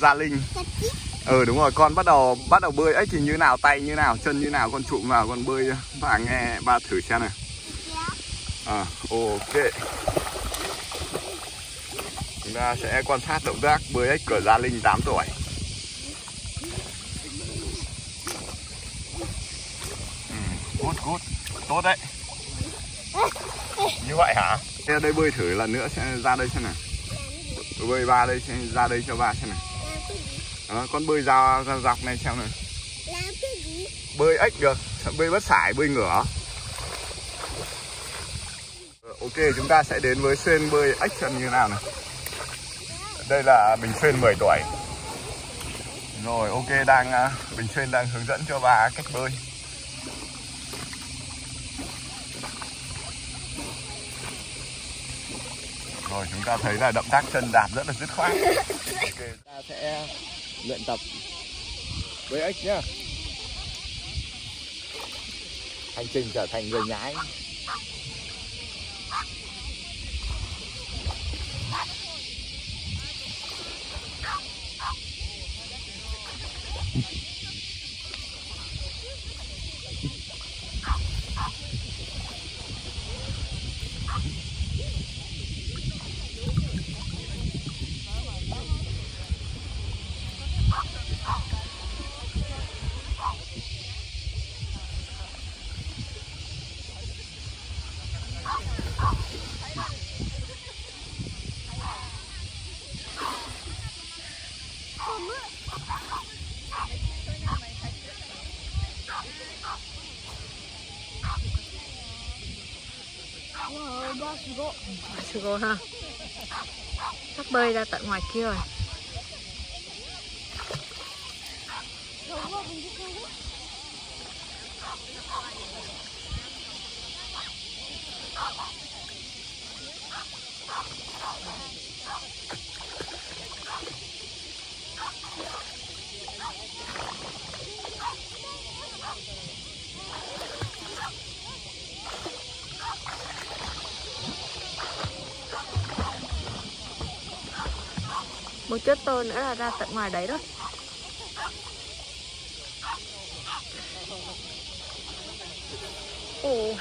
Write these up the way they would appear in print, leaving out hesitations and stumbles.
Gia Linh. Ừ đúng rồi, con bắt đầu bơi ấy thì như nào, tay như nào, chân như nào, con trụm vào con bơi và nghe ba thử xem nào. À, ok. Chúng ta sẽ quan sát động tác bơi ếch của Gia Linh 8 tuổi. Cút. Tốt đấy. Như vậy hả? Ra đây bơi thử lần nữa, sẽ ra đây xem nào. Tôi bơi ba đây, ra đây cho ba xem này. Đó, con bơi ra dọc này xem này. Bơi ếch được, bơi bất sải, bơi ngửa. Ok, chúng ta sẽ đến với Xuyên bơi ếch chân như nào này. Đây là Bình Xuyên 10 tuổi. Rồi, ok, Bình Xuyên đang hướng dẫn cho bà cách bơi. Rồi, chúng ta thấy là động tác chân đạp rất là dứt khoát. Okay, chúng ta sẽ luyện tập bơi ếch nhá. Hành trình trở thành người nhái. Wow, ha. Sắp bơi ra tận ngoài kia rồi. Một chút tôi nữa là ra tận ngoài đấy đó. Ồ.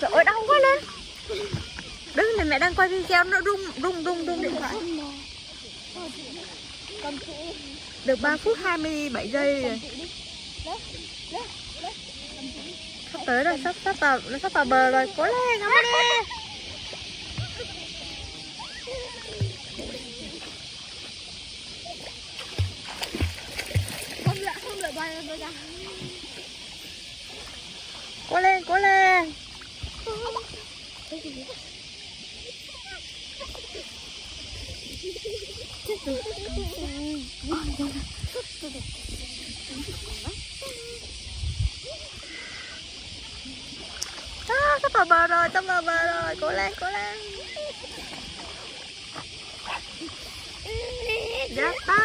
Trời ơi, đau quá nè. Đứng này, mẹ đang quay video nó rung điện thoại. Được 3 phút 27 giây rồi. Sắp tới rồi, sắp vào bờ rồi. Cố lên, ngắm đi. Không được bơi ra. Cố lên, cố lên. vào bờ rồi, tông vào bờ rồi, cố lên, cố lên. Dạ ba.